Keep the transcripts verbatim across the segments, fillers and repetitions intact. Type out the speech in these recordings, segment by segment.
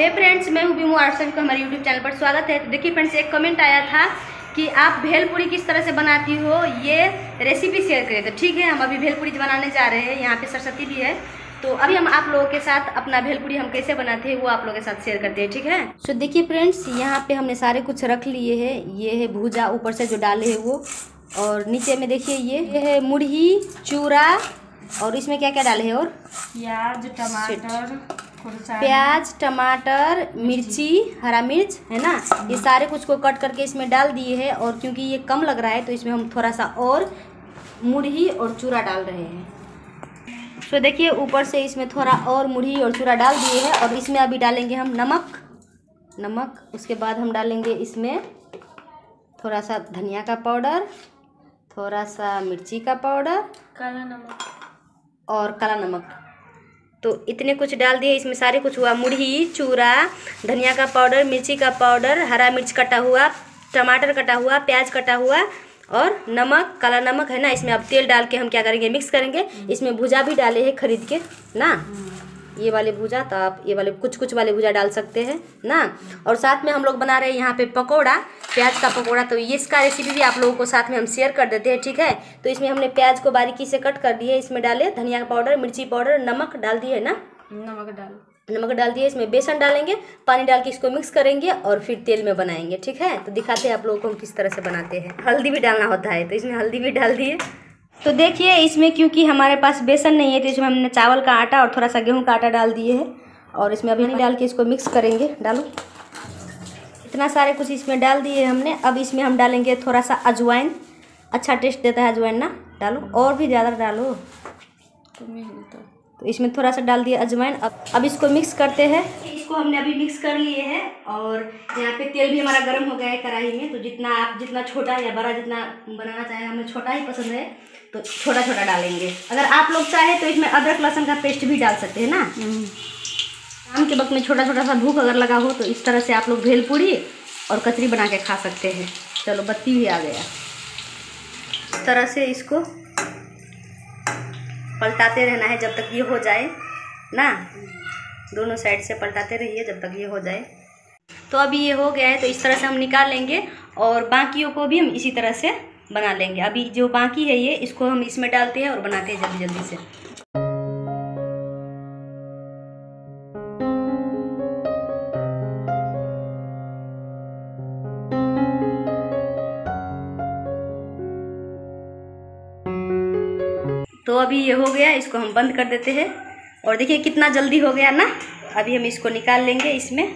हे friends, मैं हूँ बिमू, आप सभी को हमारे यूट्यूब चैनल पर स्वागत है। तो देखिए फ्रेंड्स, एक कमेंट आया था कि आप भेलपुरी किस तरह से बनाती हो, ये रेसिपी शेयर करें। तो ठीक है, हम अभी भेलपुरी बनाने जा रहे हैं। यहाँ पे सरस्वती भी है, तो अभी हम आप लोगों के साथ अपना भेलपुरी हम कैसे बनाते हैं वो आप लोगों के साथ शेयर करते हैं, ठीक है। सो देखिए फ्रेंड्स, यहाँ पे हमने सारे कुछ रख लिए है। ये है भूजा, ऊपर से जो डाले है वो, और नीचे में देखिए ये ये है मुरही, चूरा, और इसमें क्या क्या डाले है, और प्याज, टमाटर, प्याज, टमाटर, मिर्ची, हरा मिर्च है ना, ये सारे कुछ को कट करके इसमें डाल दिए हैं। और क्योंकि ये कम लग रहा है तो इसमें हम थोड़ा सा और मुरही और चूरा डाल रहे हैं। तो देखिए, ऊपर से इसमें थोड़ा और मुरही और चूरा डाल दिए हैं। और इसमें अभी डालेंगे हम नमक, नमक उसके बाद हम डालेंगे इसमें थोड़ा सा धनिया का पाउडर, थोड़ा सा मिर्ची का पाउडर, काला नमक और काला नमक। तो इतने कुछ डाल दिए। इसमें सारे कुछ हुआ मुरही, चूरा, धनिया का पाउडर, मिर्ची का पाउडर, हरा मिर्च कटा हुआ, टमाटर कटा हुआ, प्याज कटा हुआ और नमक, काला नमक है ना। इसमें अब तेल डाल के हम क्या करेंगे, मिक्स करेंगे। इसमें भुजा भी डाले हैं खरीद के ना, ये वाले भुजा। तो आप ये वाले कुछ कुछ वाले भुजा डाल सकते हैं ना। और साथ में हम लोग बना रहे हैं यहाँ पे पकोड़ा, प्याज का पकोड़ा। तो ये इसका रेसिपी भी आप लोगों को साथ में हम शेयर कर देते हैं, ठीक है। तो इसमें हमने प्याज को बारीकी से कट कर दिए, इसमें डाले धनिया पाउडर, मिर्ची पाउडर, नमक डाल दिए ना, नमक डाल नमक डाल दिए। इसमें बेसन डालेंगे, पानी डाल के इसको मिक्स करेंगे और फिर तेल में बनाएंगे, ठीक है। तो दिखाते हैं आप लोगों को हम किस तरह से बनाते हैं। हल्दी भी डालना होता है, तो इसमें हल्दी भी डाल दिए। तो देखिए, इसमें क्योंकि हमारे पास बेसन नहीं है तो इसमें हमने चावल का आटा और थोड़ा सा गेहूं का आटा डाल दिए है। और इसमें अभी डाल के इसको मिक्स करेंगे। डालो, इतना सारे कुछ इसमें डाल दिए हमने। अब इसमें हम डालेंगे थोड़ा सा अजवाइन, अच्छा टेस्ट देता है अजवाइन ना। डालो और भी ज़्यादा डालो। तो इसमें थोड़ा सा डाल दिए अजवाइन। अब अब इसको मिक्स करते हैं। इसको हमने अभी मिक्स कर लिए है। और यहाँ पे तेल भी हमारा गर्म हो गया है कढ़ाई में। तो जितना आप जितना छोटा या बड़ा जितना बनाना चाहे, हमें छोटा ही पसंद है तो छोटा छोटा डालेंगे। अगर आप लोग चाहे तो इसमें अदरक लहसुन का पेस्ट भी डाल सकते हैं ना। शाम के वक्त में छोटा छोटा सा भूख अगर लगा हो तो इस तरह से आप लोग भेलपुरी और कचरी बना के खा सकते हैं। चलो, बत्ती भी आ गया। इस तरह से इसको पलटाते रहना है जब तक ये हो जाए ना। दोनों साइड से पलटाते रहिए जब तक ये हो जाए। तो अभी ये हो गया है, तो इस तरह से हम निकाल लेंगे। और बाकियों को भी हम इसी तरह से बना लेंगे। अभी जो बाकी है ये, इसको हम इसमें डालते हैं और बनाते हैं जल्दी जल्दी से। तो अभी ये हो गया, इसको हम बंद कर देते हैं। और देखिए कितना जल्दी हो गया ना। अभी हम इसको निकाल लेंगे इसमें।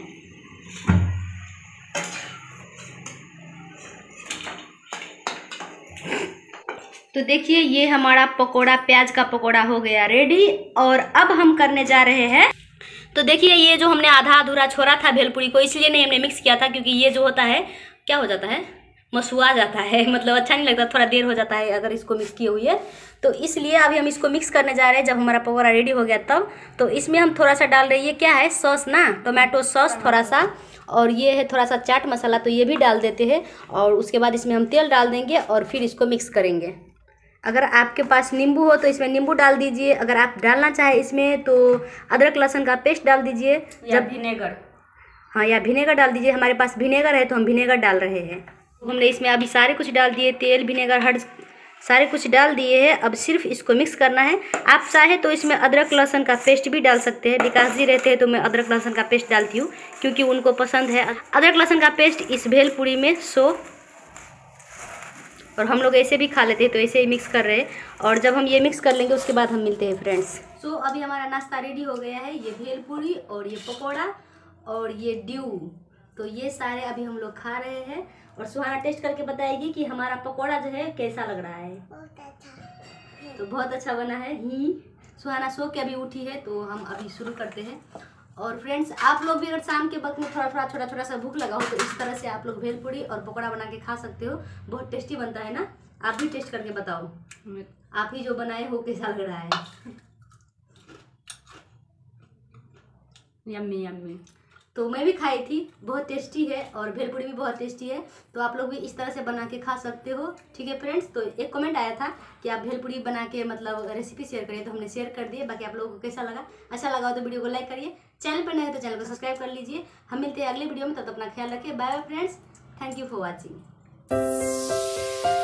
तो देखिए, ये हमारा पकोड़ा, प्याज का पकोड़ा हो गया रेडी। और अब हम करने जा रहे हैं। तो देखिए, ये जो हमने आधा अधूरा छोड़ा था भेलपुरी को, इसलिए नहीं हमने मिक्स किया था क्योंकि ये जो होता है क्या हो जाता है, मसुआ जाता है, मतलब अच्छा नहीं लगता, थोड़ा देर हो जाता है अगर इसको मिक्स किए हुए। तो इसलिए अभी हम इसको मिक्स करने जा रहे हैं। जब हमारा पकोड़ा रेडी हो गया तब। तो इसमें हम थोड़ा सा डाल रहे हैं, ये क्या है, सॉस ना, टोमेटो सॉस थोड़ा सा। और ये है थोड़ा सा चाट मसाला, तो ये भी डाल देते हैं। और उसके बाद इसमें हम तेल डाल देंगे और फिर इसको मिक्स करेंगे। अगर आपके पास नींबू हो तो इसमें नींबू डाल दीजिए। अगर आप डालना चाहे इसमें तो अदरक लहसुन का पेस्ट डाल दीजिए, या विनेगर, हाँ, या विनेगर डाल दीजिए। हमारे पास विनेगर है तो हम विनेगर डाल रहे हैं। हमने इसमें अभी सारे कुछ डाल दिए, तेल, विनेगर, हर सारे कुछ डाल दिए हैं। अब सिर्फ इसको मिक्स करना है। आप चाहे तो इसमें अदरक लहसुन का पेस्ट भी डाल सकते हैं। विकास जी रहते हैं तो मैं अदरक लहसुन का पेस्ट डालती हूँ क्योंकि उनको पसंद है अदरक लहसुन का पेस्ट इस भेलपुरी में। सो और हम लोग ऐसे भी खा लेते हैं, तो ऐसे ही मिक्स कर रहे हैं। और जब हम ये मिक्स कर लेंगे उसके बाद हम मिलते हैं फ्रेंड्स। सो so, अभी हमारा नाश्ता रेडी हो गया है। ये भेलपुरी और ये पकोड़ा और ये ड्यू, तो ये सारे अभी हम लोग खा रहे हैं। और सुहाना टेस्ट करके बताएगी कि हमारा पकोड़ा जो है कैसा लग रहा है। बहुत अच्छा, तो बहुत अच्छा बना है। ही सुहाना सो के अभी उठी है, तो हम अभी शुरू करते हैं। और फ्रेंड्स, आप लोग भी अगर शाम के वक्त में थोड़ा थोड़ा छोटा छोटा सा भूख लगा हो तो इस तरह से आप लोग भेलपुरी और पकोड़ा बना के खा सकते हो। बहुत टेस्टी बनता है ना। आप भी टेस्ट करके बताओ, आप ही जो बनाए हो कैसा लग रहा है। Yummy yummy. तो मैं भी खाई थी, बहुत टेस्टी है और भेलपुरी भी बहुत टेस्टी है। तो आप लोग भी इस तरह से बना के खा सकते हो, ठीक है फ्रेंड्स। तो एक कमेंट आया था कि आप भेलपुरी बना के मतलब रेसिपी शेयर करिए, तो हमने शेयर कर दिए। बाकी आप लोगों को कैसा लगा, अच्छा लगा हो तो वीडियो को लाइक करिए, चैनल पर नए हो तो चैनल को सब्सक्राइब कर लीजिए। हम मिलते हैं अगले वीडियो में, तब तो अपना ख्याल रखिए। Bye bye friends, thank you for watching.